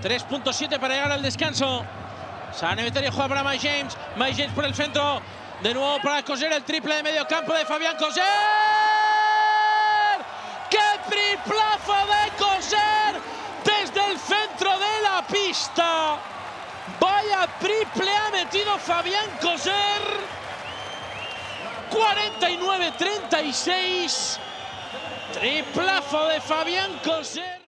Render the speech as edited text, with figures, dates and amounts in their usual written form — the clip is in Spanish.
3.7 para llegar al descanso. San Emeterio juega para Mike James. Mike James por el centro. De nuevo para Causeur, el triple de medio campo de Fabián Causeur. ¡Qué triplazo de Causeur desde el centro de la pista! Vaya triple ha metido Fabián Causeur. 49-36. Triplazo de Fabián Causeur.